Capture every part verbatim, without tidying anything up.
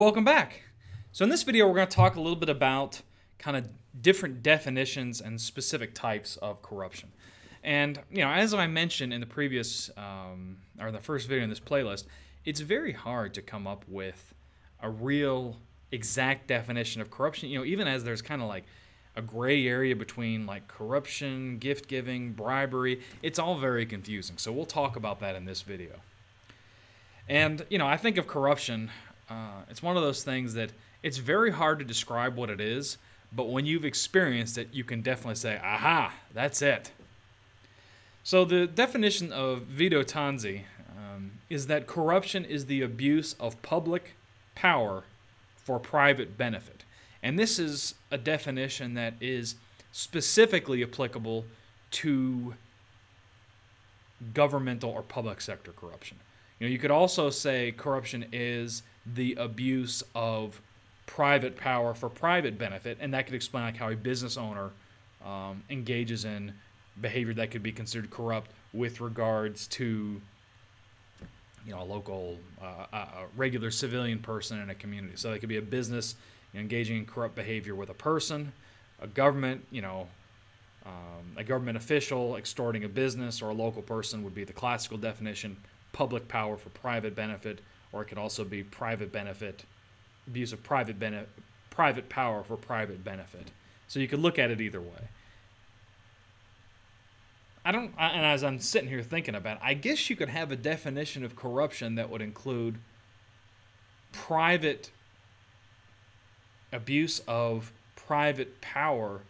Welcome back. So in this video, we're going to talk a little bit about kind of different definitions and specific types of corruption. And, you know, as I mentioned in the previous, um, or the first video in this playlist, it's very hard to come up with a real exact definition of corruption, you know, even as there's kind of like a gray area between like corruption, gift giving, bribery. It's all very confusing. So we'll talk about that in this video. And, you know, I think of corruption, Uh, it's one of those things that it's very hard to describe what it is, but when you've experienced it, you can definitely say, aha, that's it. So the definition of Vito Tanzi um, is that corruption is the abuse of public power for private benefit. And this is a definition that is specifically applicable to governmental or public sector corruption. You know, you could also say corruption is the abuse of private power for private benefit, and that could explain like how a business owner um, engages in behavior that could be considered corrupt with regards to, you know, a local, uh, a regular civilian person in a community. So it could be a business engaging in corrupt behavior with a person, a government, you know, um, a government official extorting a business or a local person would be the classical definition. Public power for private benefit, or it could also be private benefit, abuse of private benefit, private power for private benefit. So you could look at it either way. I don't, and as I'm sitting here thinking about it, I guess you could have a definition of corruption that would include private abuse of private power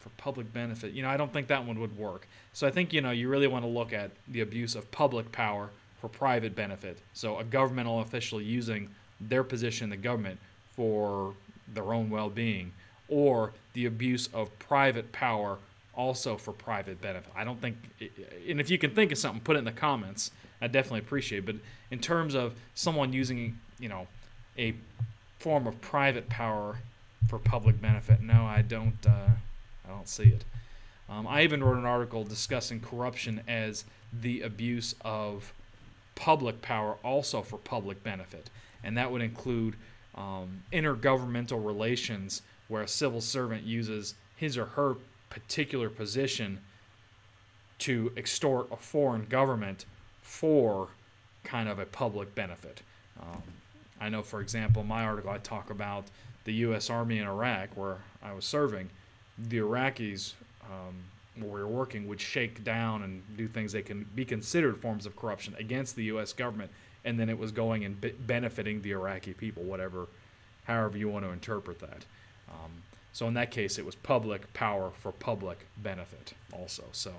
for public benefit. You know, I don't think that one would work. So I think, you know, you really want to look at the abuse of public power for private benefit. So a governmental official using their position in the government for their own well-being, or the abuse of private power also for private benefit. I don't think, and if you can think of something, put it in the comments. I definitely appreciate it. But in terms of someone using, you know, a form of private power for public benefit, no, I don't... Uh, I don't see it. Um, I even wrote an article discussing corruption as the abuse of public power also for public benefit. And that would include um, intergovernmental relations where a civil servant uses his or her particular position to extort a foreign government for kind of a public benefit. Um, I know, for example, in my article I talk about the U S Army in Iraq where I was serving. The Iraqis, um, where we were working, would shake down and do things that can be considered forms of corruption against the U S government, and then it was going and be benefiting the Iraqi people, whatever, however you want to interpret that. Um, so in that case, it was public power for public benefit also. So,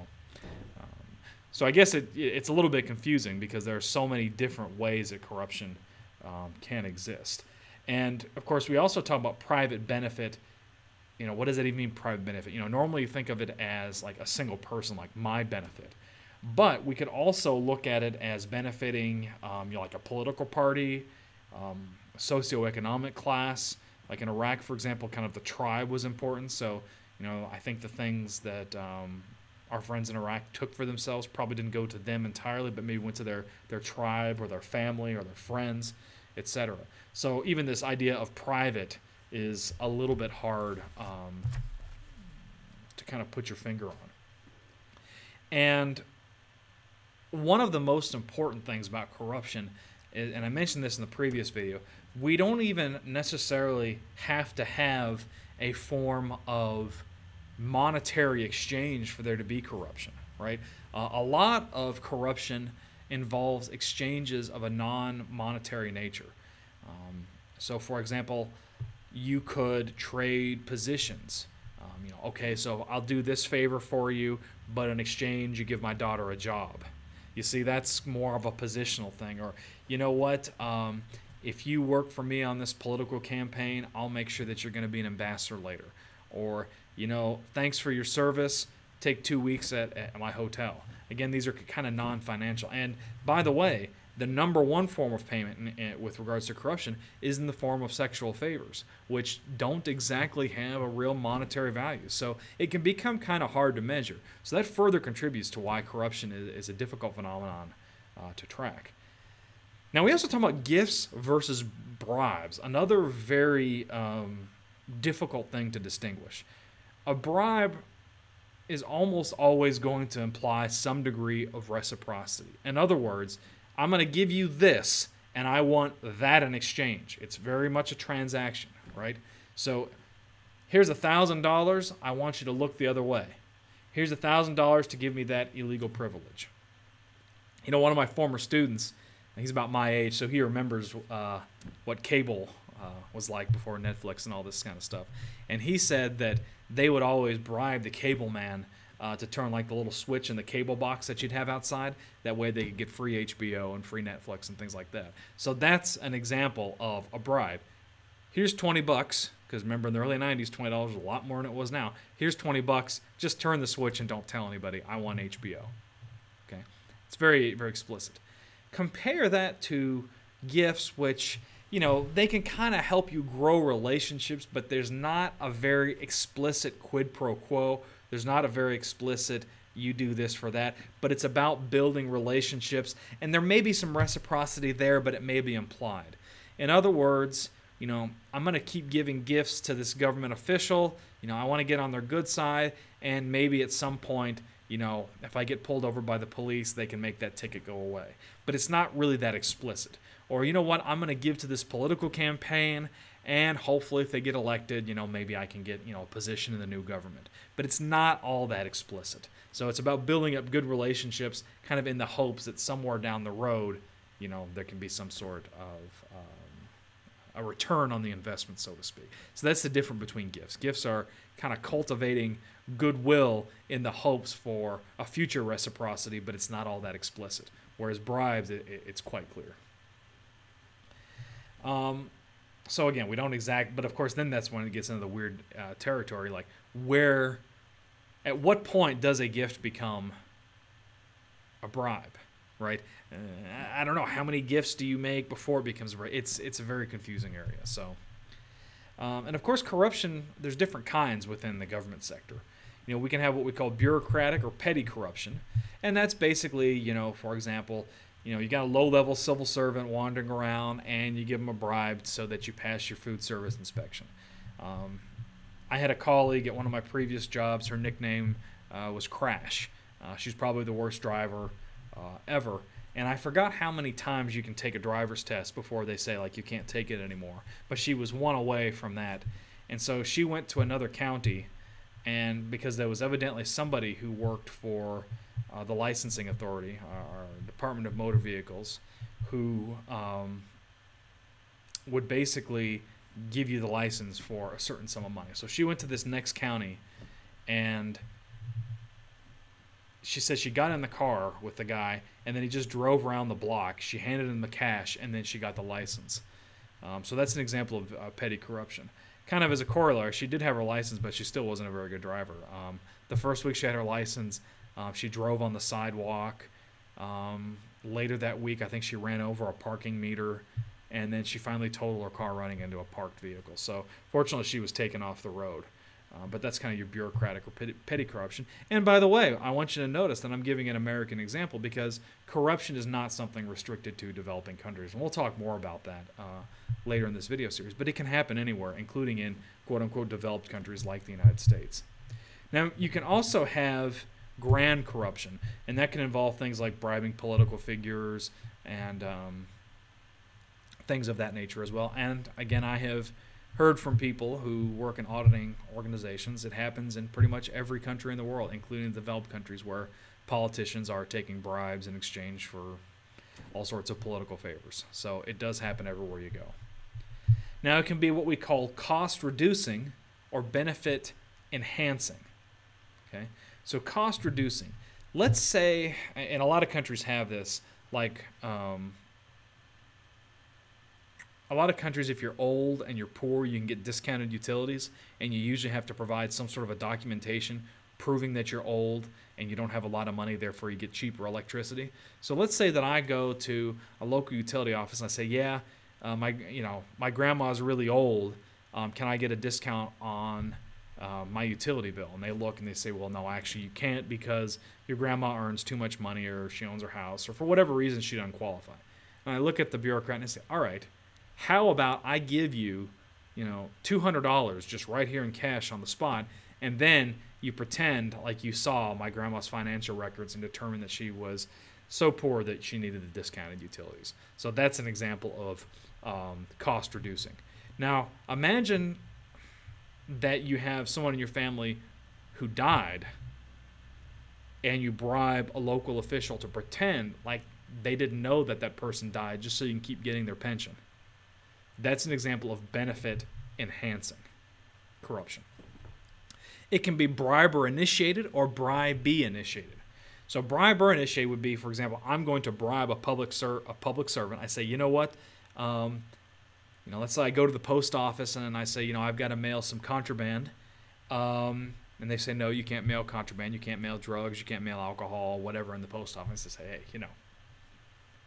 um, so I guess it, it's a little bit confusing because there are so many different ways that corruption um, can exist. And, of course, we also talk about private benefit. You know, what does that even mean, private benefit? You know, normally you think of it as like a single person, like my benefit. But we could also look at it as benefiting, um, you know, like a political party, um, socioeconomic class. Like in Iraq, for example, kind of the tribe was important. So, you know, I think the things that um, our friends in Iraq took for themselves probably didn't go to them entirely, but maybe went to their, their tribe or their family or their friends, et cetera. So even this idea of private is a little bit hard um, to kind of put your finger on. And one of the most important things about corruption, is, and I mentioned this in the previous video, we don't even necessarily have to have a form of monetary exchange for there to be corruption, right? Uh, a lot of corruption involves exchanges of a non-monetary nature. Um, so for example, you could trade positions. Um, you know, okay, so I'll do this favor for you, but in exchange, you give my daughter a job. You see, that's more of a positional thing. Or, you know what, um, if you work for me on this political campaign, I'll make sure that you're going to be an ambassador later. Or, you know, thanks for your service. Take two weeks at, at my hotel. Again, these are kind of non-financial. And by the way, the number one form of payment in, in, with regards to corruption is in the form of sexual favors, which don't exactly have a real monetary value. So it can become kind of hard to measure. So that further contributes to why corruption is, is a difficult phenomenon uh, to track. Now we also talk about gifts versus bribes, another very um, difficult thing to distinguish. A bribe is almost always going to imply some degree of reciprocity. In other words, I'm going to give you this and I want that in exchange. It's very much a transaction, right? So here's a thousand dollars, I want you to look the other way. Here's a thousand dollars to give me that illegal privilege. You know, one of my former students, he's about my age, so he remembers uh, what cable uh, was like before Netflix and all this kind of stuff. And he said that they would always bribe the cable man uh, to turn like the little switch in the cable box that you'd have outside. That way they could get free H B O and free Netflix and things like that. So that's an example of a bribe. Here's twenty bucks, because remember in the early nineties, twenty dollars was a lot more than it was now. Here's twenty bucks. Just turn the switch and don't tell anybody. I want H B O. Okay, it's very, very explicit. Compare that to gifts, which, you know, they can kind of help you grow relationships, but there's not a very explicit quid pro quo. There's not a very explicit you do this for that, but it's about building relationships, and there may be some reciprocity there, but it may be implied. In other words, you know, I'm going to keep giving gifts to this government official. You know, I want to get on their good side, and maybe at some point, you know, if I get pulled over by the police, they can make that ticket go away. But it's not really that explicit. Or, you know what, I'm going to give to this political campaign, and hopefully if they get elected, you know, maybe I can get, you know, a position in the new government. But it's not all that explicit. So it's about building up good relationships kind of in the hopes that somewhere down the road, you know, there can be some sort of um, a return on the investment, so to speak. So that's the difference between gifts. Gifts are kind of cultivating goodwill in the hopes for a future reciprocity, but it's not all that explicit. Whereas bribes, it, it, it's quite clear. Um, so again, we don't exact, but of course, then that's when it gets into the weird uh, territory, like where, at what point does a gift become a bribe, right? Uh, I don't know, how many gifts do you make before it becomes a bribe? It's, it's a very confusing area, so. Um, and of course, corruption, there's different kinds within the government sector. You know, we can have what we call bureaucratic or petty corruption, and that's basically, you know, for example, you know, you got a low-level civil servant wandering around, and you give them a bribe so that you pass your food service inspection. Um, I had a colleague at one of my previous jobs. Her nickname uh, was Crash. Uh, she's probably the worst driver uh, ever. And I forgot how many times you can take a driver's test before they say, like, you can't take it anymore. But she was one away from that. And so she went to another county, and because there was evidently somebody who worked for uh, the licensing authority, our Department of Motor Vehicles, who um, would basically give you the license for a certain sum of money. So she went to this next county, and she said she got in the car with the guy, and then he just drove around the block. She handed him the cash, and then she got the license. Um, so that's an example of uh, petty corruption. Kind of as a corollary, she did have her license, but she still wasn't a very good driver. Um, the first week she had her license, uh, she drove on the sidewalk. Um, later that week, I think she ran over a parking meter, and then she finally totaled her car running into a parked vehicle. So fortunately, she was taken off the road. Uh, but that's kind of your bureaucratic or petty, petty corruption. And by the way, I want you to notice that I'm giving an American example because corruption is not something restricted to developing countries. And we'll talk more about that uh, later in this video series. But it can happen anywhere, including in quote-unquote developed countries like the United States. Now, you can also have grand corruption. And that can involve things like bribing political figures and um, things of that nature as well. And again, I have heard from people who work in auditing organizations. It happens in pretty much every country in the world, including developed countries where politicians are taking bribes in exchange for all sorts of political favors. So it does happen everywhere you go. Now it can be what we call cost reducing or benefit enhancing. Okay, so cost reducing. Let's say, and a lot of countries have this, like um, a lot of countries, if you're old and you're poor, you can get discounted utilities, and you usually have to provide some sort of a documentation proving that you're old and you don't have a lot of money, therefore you get cheaper electricity. So let's say that I go to a local utility office and I say, yeah, uh, my, you know, my grandma's really old. Um, can I get a discount on uh, my utility bill? And they look and they say, well, no, actually you can't because your grandma earns too much money or she owns her house or for whatever reason she doesn't qualify. And I look at the bureaucrat and I say, all right, how about I give you, you know, two hundred dollars just right here in cash on the spot, and then you pretend like you saw my grandma's financial records and determine that she was so poor that she needed the discounted utilities. So that's an example of um, cost reducing. Now, imagine that you have someone in your family who died and you bribe a local official to pretend like they didn't know that that person died just so you can keep getting their pension. That's an example of benefit enhancing corruption. It can be briber initiated or bribee initiated. So briber initiated would be, for example, I'm going to bribe a public ser a public servant. I say, you know what, um, you know, let's say I go to the post office and I say, you know, I've got to mail some contraband. Um, and they say, no, you can't mail contraband. You can't mail drugs. You can't mail alcohol, whatever in the post office. They say, hey, you know,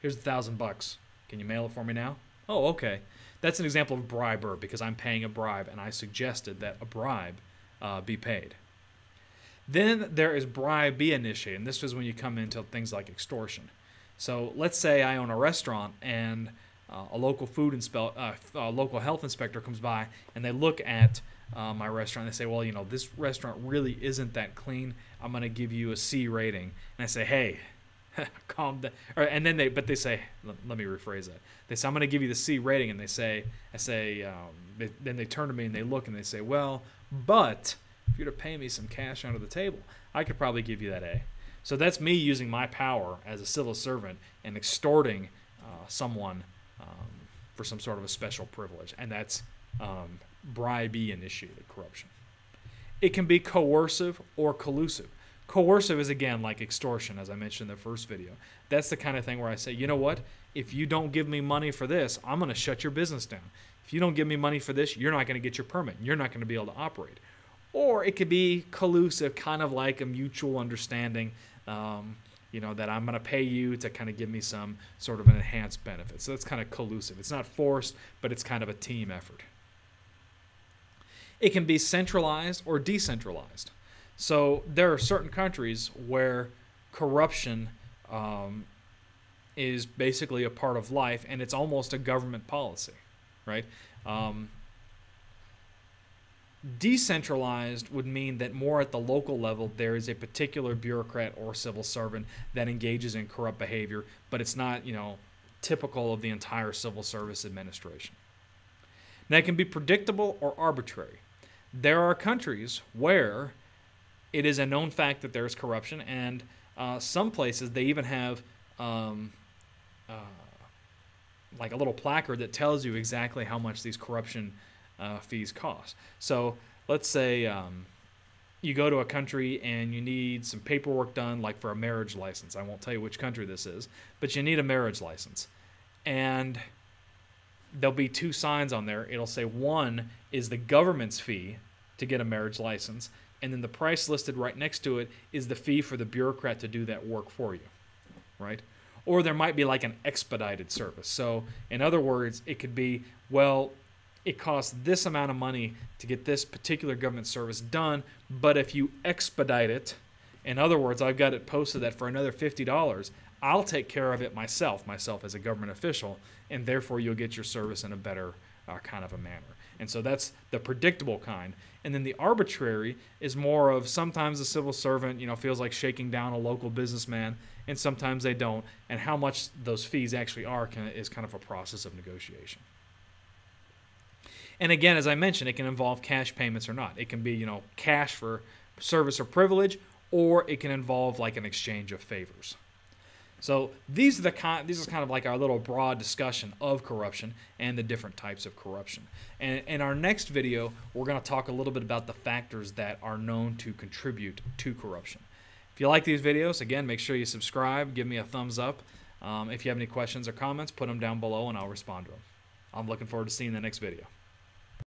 here's a thousand bucks. Can you mail it for me now? Oh, okay. That's an example of briber because I'm paying a bribe and I suggested that a bribe uh, be paid. Then there is bribee initiated, and this is when you come into things like extortion. So let's say I own a restaurant and uh, a local food inspe uh, a local health inspector comes by and they look at uh, my restaurant and they say, well, you know, this restaurant really isn't that clean. I'm going to give you a C rating. And I say, hey, calm down. Or, and then they, but they say, let, let me rephrase that. They say, I'm going to give you the C rating. And they say, I say, um, they, then they turn to me and they look and they say, well, but if you're to pay me some cash under the table, I could probably give you that A. So that's me using my power as a civil servant and extorting uh, someone um, for some sort of a special privilege. And that's um, bribee initiated corruption. It can be coercive or collusive. Coercive is, again, like extortion, as I mentioned in the first video. That's the kind of thing where I say, you know what? If you don't give me money for this, I'm going to shut your business down. If you don't give me money for this, you're not going to get your permit. You're not going to be able to operate. Or it could be collusive, kind of like a mutual understanding, um, you know, that I'm going to pay you to kind of give me some sort of an enhanced benefit. So that's kind of collusive. It's not forced, but it's kind of a team effort. It can be centralized or decentralized. So there are certain countries where corruption um, is basically a part of life, and it's almost a government policy, right? Um, decentralized would mean that more at the local level, there is a particular bureaucrat or civil servant that engages in corrupt behavior, but it's not, you know, typical of the entire civil service administration. Now, it can be predictable or arbitrary. There are countries where it is a known fact that there is corruption, and uh, some places they even have um, uh, like a little placard that tells you exactly how much these corruption uh, fees cost. So let's say um, you go to a country and you need some paperwork done, like for a marriage license. I won't tell you which country this is, but you need a marriage license. And there'll be two signs on there. It'll say one is the government's fee to get a marriage license, and then the price listed right next to it is the fee for the bureaucrat to do that work for you, right? Or there might be like an expedited service. So in other words, it could be, well, it costs this amount of money to get this particular government service done, but if you expedite it, in other words, I've got it posted that for another fifty dollars, I'll take care of it myself, myself as a government official, and therefore you'll get your service in a better uh, kind of a manner. And so that's the predictable kind. And then the arbitrary is more of sometimes a civil servant, you know, feels like shaking down a local businessman, and sometimes they don't. And how much those fees actually are can, is kind of a process of negotiation. And again, as I mentioned, it can involve cash payments or not. It can be, you know, cash for service or privilege, or it can involve like an exchange of favors. So these are the kind, this is kind of like our little broad discussion of corruption and the different types of corruption. And in our next video, we're going to talk a little bit about the factors that are known to contribute to corruption. If you like these videos, again, make sure you subscribe, give me a thumbs up. Um, if you have any questions or comments, put them down below and I'll respond to them. I'm looking forward to seeing the next video.